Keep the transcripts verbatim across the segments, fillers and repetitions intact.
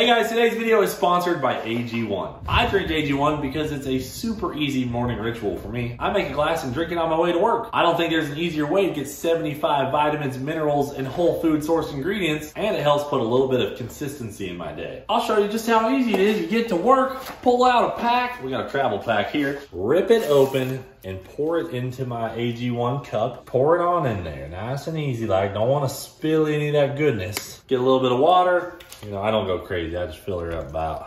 Hey guys, today's video is sponsored by A G one. I drink A G one because it's a super easy morning ritual for me. I make a glass and drink it on my way to work. I don't think there's an easier way to get seventy-five vitamins, minerals, and whole food source ingredients, and it helps put a little bit of consistency in my day. I'll show you just how easy it is. You get to work, pull out a pack. We got a travel pack here. Rip it open and pour it into my A G one cup. Pour it on in there, nice and easy. Like, don't wanna spill any of that goodness. Get a little bit of water. You know, I don't go crazy. I just fill her up about a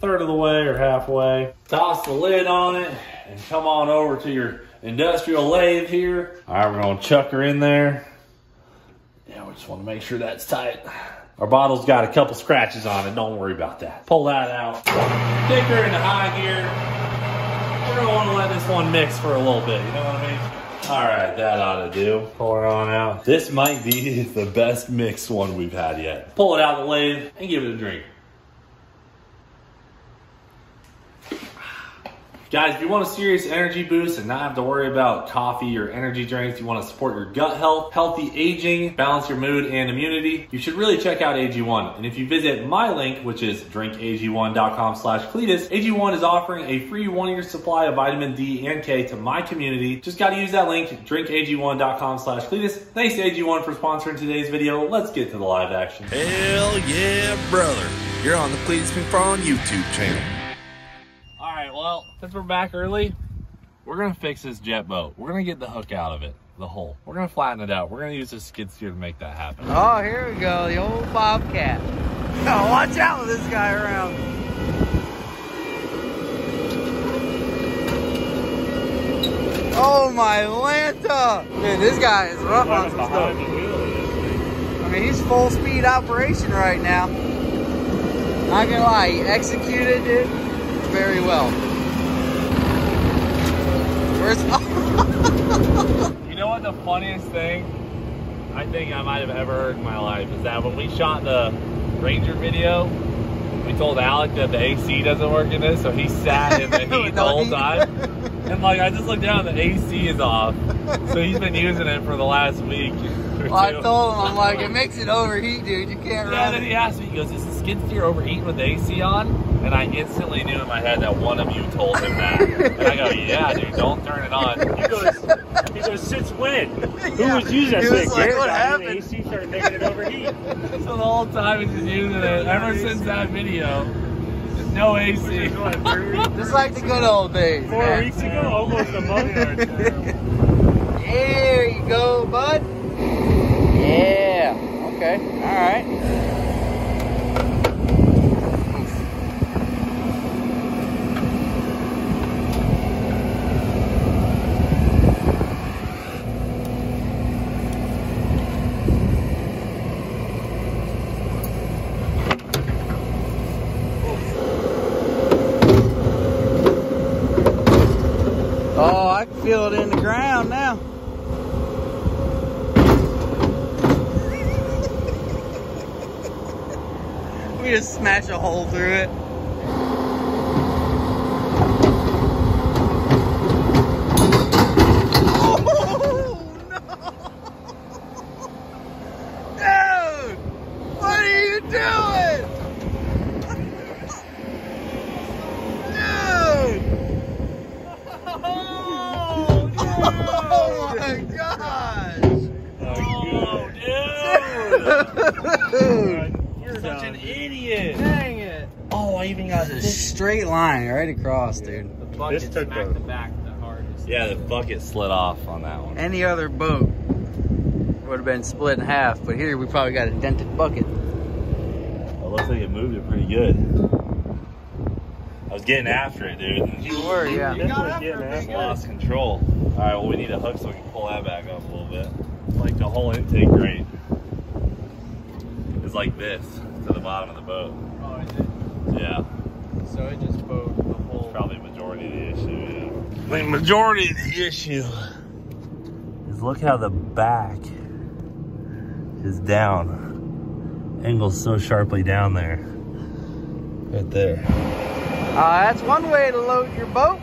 third of the way or halfway. Toss the lid on it and come on over to your industrial lathe here. All right, we're gonna chuck her in there. Yeah, we just wanna make sure that's tight. Our bottle's got a couple scratches on it. Don't worry about that. Pull that out. Kick her into high gear. We're gonna wanna let this one mix for a little bit. You know what I mean? All right, that ought to do. Pull it on out. This might be the best mixed one we've had yet. Pull it out of the lathe and give it a drink. Guys, if you want a serious energy boost and not have to worry about coffee or energy drinks, you want to support your gut health, healthy aging, balance your mood and immunity, you should really check out A G one. And if you visit my link, which is drink A G one dot com slash Cleetus, A G one is offering a free one-year supply of vitamin D and K to my community. Just got to use that link, drink A G one dot com slash Cleetus. Thanks to A G one for sponsoring today's video. Let's get to the live action. Hell yeah, brother. You're on the Cleetus McFarland YouTube channel. Well, since we're back early, we're gonna fix this jet boat. We're gonna get the hook out of it, the hole. We're gonna flatten it out. We're gonna use this skid steer to make that happen. Oh, here we go, the old bobcat. Oh, watch out with this guy around. Oh my Lanta! Dude, this guy is rough on some stuff. I mean, he's full speed operation right now. Not gonna lie, he executed it very well. Where's You know what the funniest thing I think I might have ever heard in my life is that when we shot the Ranger video, we told Alec that the A C doesn't work in this, so he sat in the heat the whole time. And like, I just looked down, the A C is off. So he's been using it for the last week. Well, I told him, I'm like, it makes it overheat, dude. You can't yeah, run. Yeah, then he asked me, he goes, is the skid steer overheating with the A C on? And I instantly knew in my head that one of you told him that. And I go, yeah, dude, don't turn it on. He goes, he goes since when? Who yeah. was using that thing? Like, like, what happened? The A C started making it overheat. So the whole time he's just using it. Ever since that video, there's no A C. Just like the good old days. Four man. weeks ago, almost a month. There you go, bud. Yeah, okay, all right. Oh, I can feel it in the ground now. You just smash a hole through it. Oh no! Dude! What are you doing? Dude! Oh, dude. Oh my gosh! Oh, dude! You're such an idiot! Dang it! Oh, I even got this straight line right across, dude. Yeah, the bucket this took smacked the back the hardest. Yeah, the bucket slid off on that one. Any other boat would have been split in half, but here we probably got a dented bucket. Well, looks like it moved it pretty good. I was getting after it, dude. You were, yeah. You got after it. Lost control. All right, well, we need a hook so we can pull that back up a little bit. Like the whole intake grate. Like this to the bottom of the boat. Oh, I did. Yeah. So it just bowed the whole. It's probably majority of the issue. Yeah. The majority of the issue is look how the back is down. Angle's so sharply down there. Right there. Uh, that's one way to load your boat.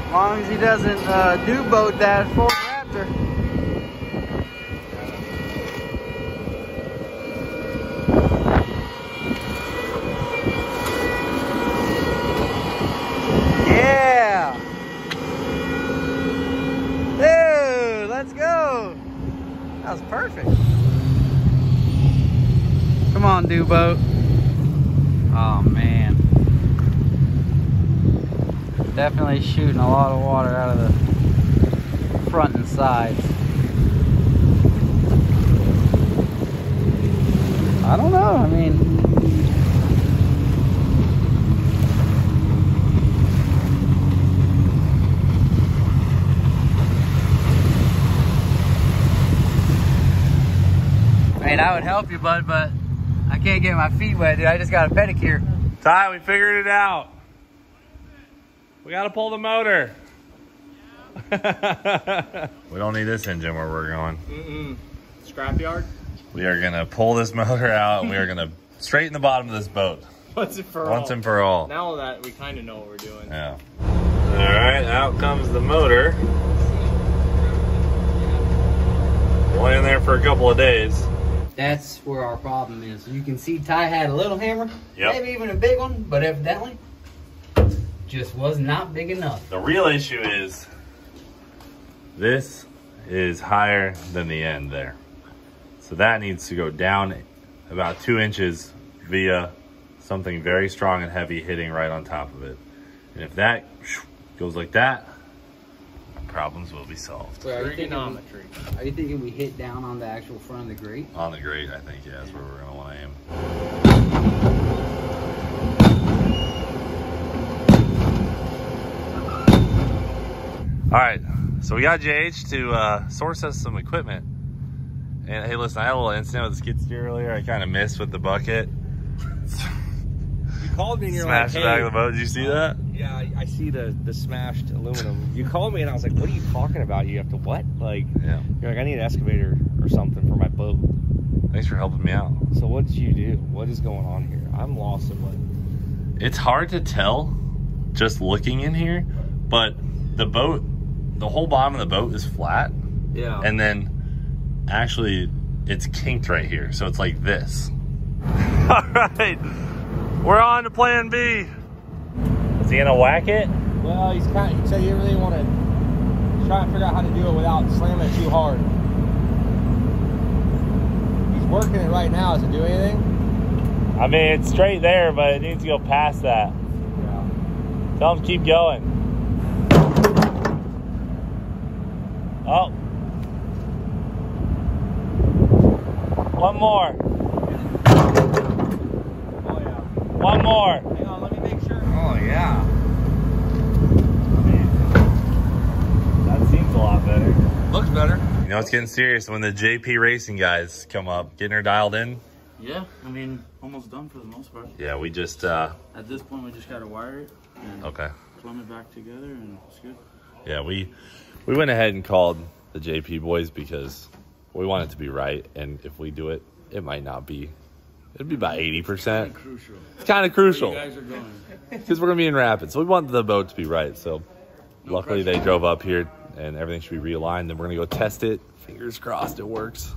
As long as he doesn't uh, do boat that Ford Raptor. Come on, Dubo. Oh man. Definitely shooting a lot of water out of the front and sides. I don't know, I mean. And I would help you, bud, but I can't get my feet wet, dude. I just got a pedicure. Ty, we figured it out. We gotta pull the motor. Yeah. We don't need this engine where we're going. Mm-mm. Scrapyard? We are gonna pull this motor out, and we are gonna straighten the bottom of this boat. Once and for all. Once and for all. Now that we kinda know what we're doing. Yeah. All right, out comes the motor. Laying there for a couple of days. That's where our problem is. You can see Ty had a little hammer, yep. Maybe even a big one, but evidently just was not big enough. The real issue is this is higher than the end there. So that needs to go down about two inches via something very strong and heavy hitting right on top of it. And if that goes like that, problems will be solved. Wait, are, you thinking, are you thinking we hit down on the actual front of the grate? On the grate, I think, yeah, that's where we're gonna want to aim. All right, so we got J H to uh, source us some equipment. And hey, listen, I had a little incident with the skid steer earlier. I kind of missed with the bucket. You called me and you're Smashed like, hey, the back of the boat, did you see that? Yeah, I see the, the smashed aluminum. You called me and I was like, what are you talking about? You have to what? Like, yeah. You're like, I need an excavator or something for my boat. Thanks for helping me out. So what did you do? What is going on here? I'm lost in what? It's hard to tell just looking in here, but the boat, the whole bottom of the boat is flat. Yeah. And then actually it's kinked right here. So it's like this. All right, we're on to plan B. Is he gonna whack it? Well, he's kind of, so you really want to try and figure out how to do it without slamming it too hard. He's working it right now. Does it do anything? I mean, it's straight there, but it needs to go past that. Yeah. Tell him to keep going. Oh. One more. Oh, yeah. One more. Hang on, let me make sure. Oh, yeah. Man. That seems a lot better. Looks better. You know, it's getting serious when the J P Racing guys come up. Getting her dialed in? Yeah, I mean, almost done for the most part. Yeah, we just... Uh, At this point, we just got to wire it. And okay. Plumb it back together, and it's good. Yeah, we, we went ahead and called the J P boys because we want it to be right. And if we do it, it might not be... It'd be about eighty percent. It's kind of crucial. It's kind of crucial. Where you guys are going. Because we're going to be in rapids. So we want the boat to be right. So no luckily pressure. They drove up here and everything should be realigned. Then we're going to go test it. Fingers crossed it works.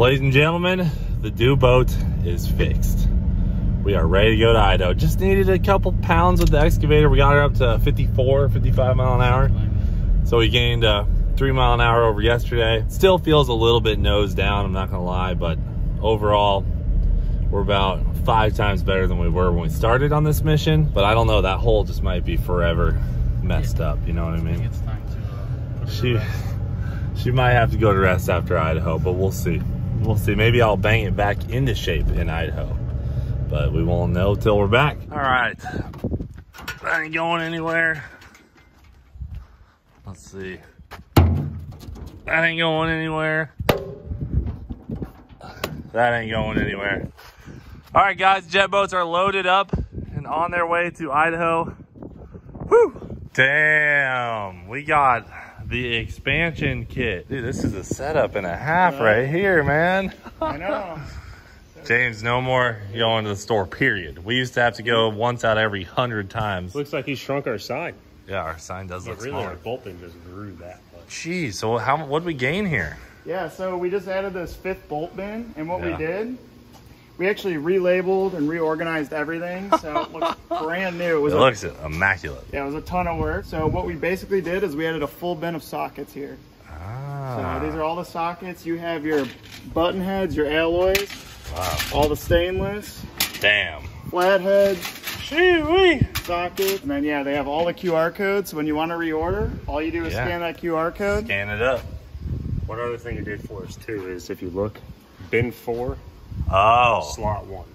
Ladies and gentlemen, the Dew boat is fixed. We are ready to go to Idaho. Just needed a couple pounds with the excavator. We got her up to fifty-four, fifty-five mile an hour. So we gained uh, three mile an hour over yesterday. Still feels a little bit nose down, I'm not gonna lie, but overall, we're about five times better than we were when we started on this mission. But I don't know, that hole just might be forever messed yeah. up, you know what I mean? I think it's time to, uh, she, she might have to go to rest after Idaho, but we'll see. We'll see, maybe I'll bang it back into shape in Idaho, but we won't know till we're back. All right, that ain't going anywhere. Let's see. That ain't going anywhere. That ain't going anywhere. All right, guys, jet boats are loaded up and on their way to Idaho. Whew. Damn, we got the expansion kit. Dude, this is a setup and a half uh, right here, man. I know. James, no more going to the store, period. We used to have to go once out every hundred times. Looks like he shrunk our sign. Yeah, our sign does but look really, smaller. Our bolt pin just grew that much. Jeez, so how, what'd we gain here? Yeah, so we just added this fifth bolt bin, and what yeah. we did, we actually relabeled and reorganized everything, so it looks brand new. It, was it a, looks immaculate. Yeah, it was a ton of work. So what we basically did is we added a full bin of sockets here. Ah. So these are all the sockets. You have your button heads, your alloys. Wow. All the stainless. Damn. Flatheads. Shoo-wee. Sockets. And then, yeah, they have all the Q R codes. So when you want to reorder, all you do is yeah. scan that Q R code. Scan it up. One other thing you did for us, too, is if you look, bin four, oh. slot one.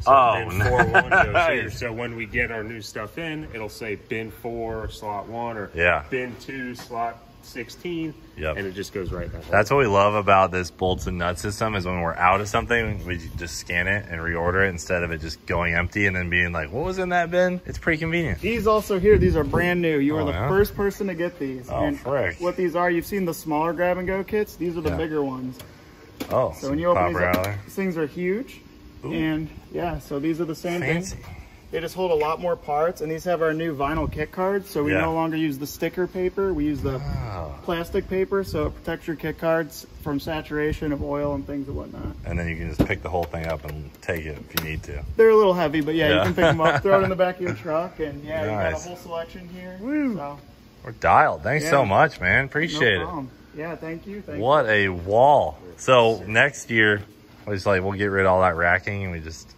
So oh, bin four one goes here. So when we get our new stuff in, it'll say bin four, slot one, or yeah. bin two, slot sixteen, yep. and it just goes right back. That's what we love about this bolts and nuts system is when we're out of something, we just scan it and reorder it instead of it just going empty and then being like, what was in that bin? It's pretty convenient. These also here, these are brand new. You oh, are the yeah? first person to get these. Oh, and frick. What these are, you've seen the smaller grab and go kits. These are the yeah. bigger ones. Oh, so when you open these, up, these things are huge. Ooh. And yeah, so these are the same Fancy. thing. They just hold a lot more parts, and these have our new vinyl kit cards, so we yeah. no longer use the sticker paper. We use the wow. plastic paper, so it protects your kit cards from saturation of oil and things and whatnot. And then you can just pick the whole thing up and take it if you need to. They're a little heavy, but yeah, yeah. you can pick them up, throw it in the back of your truck, and yeah, nice. You've got a whole selection here. Woo. So. We're dialed. Thanks yeah. so much, man. Appreciate no problem. it. Yeah, thank you. Thank what you. a wall. So sure. next year, we'll just like, we'll get rid of all that racking, and we just...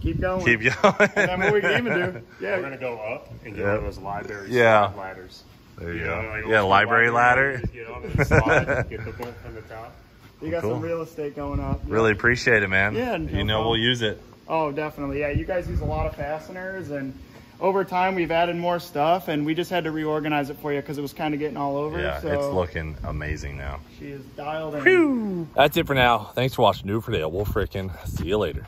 Keep going. Keep going. And then what we can even do. Yeah. We're going to go up and get yep. one of those library yeah. ladders. There you, you go. Know, like yeah, library, library ladder. Get on the slide, get the bolt from the top. You got cool. some real estate going up. Yeah. Really appreciate it, man. Yeah. No you know problem. We'll use it. Oh, definitely. Yeah, you guys use a lot of fasteners, and over time we've added more stuff, and we just had to reorganize it for you because it was kind of getting all over. Yeah, so it's looking amazing now. She is dialed in. Whew. That's it for now. Thanks for watching New for Dale. We'll freaking see you later.